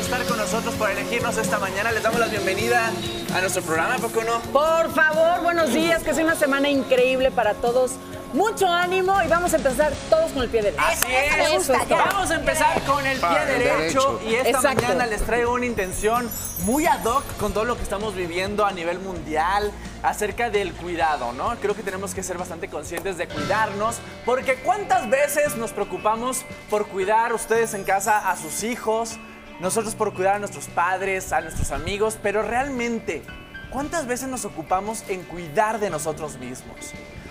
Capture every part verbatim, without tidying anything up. estar con nosotros, por elegirnos esta mañana. Les damos la bienvenida a nuestro programa, ¿por qué no? Por favor, buenos días, que sea una semana increíble para todos. Mucho ánimo y vamos a empezar todos con el pie derecho. Así es, gusta, vamos a empezar con el pie derecho, derecho. Y esta Exacto. mañana les traigo una intención muy ad hoc con todo lo que estamos viviendo a nivel mundial acerca del cuidado, ¿no? Creo que tenemos que ser bastante conscientes de cuidarnos, porque ¿cuántas veces nos preocupamos por cuidar ustedes en casa a sus hijos, nosotros por cuidar a nuestros padres, a nuestros amigos, pero realmente ¿cuántas veces nos ocupamos en cuidar de nosotros mismos?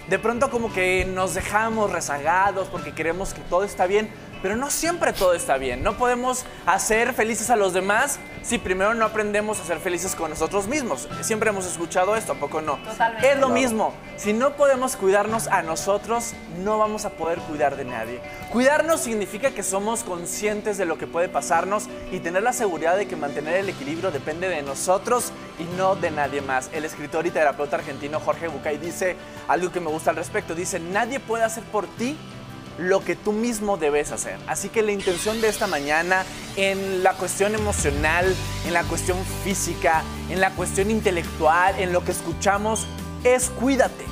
De pronto como que nos dejamos rezagados porque queremos que todo está bien, pero no siempre todo está bien. No podemos hacer felices a los demás si primero no aprendemos a ser felices con nosotros mismos. Siempre hemos escuchado esto, ¿a poco no? Totalmente. Es lo mismo. Si no podemos cuidarnos a nosotros, no vamos a poder cuidar de nadie. Cuidarnos significa que somos conscientes de lo que puede pasarnos y tener la seguridad de que mantener el equilibrio depende de nosotros y no de nadie más. El escritor y terapeuta argentino Jorge Bucay dice algo que me gusta al respecto. Dice, nadie puede hacer por ti lo que tú mismo debes hacer. Así que la intención de esta mañana en la cuestión emocional, en la cuestión física, en la cuestión intelectual, en lo que escuchamos, es cuídate.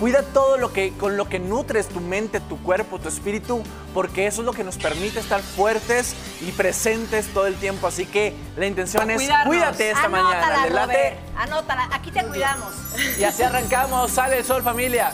Cuida todo lo que, con lo que nutres tu mente, tu cuerpo, tu espíritu, porque eso es lo que nos permite estar fuertes y presentes todo el tiempo. Así que la intención es cuídate esta mañana. Anótala, Robert. Anótala, aquí te cuidamos. Y así arrancamos. Sale el sol, familia.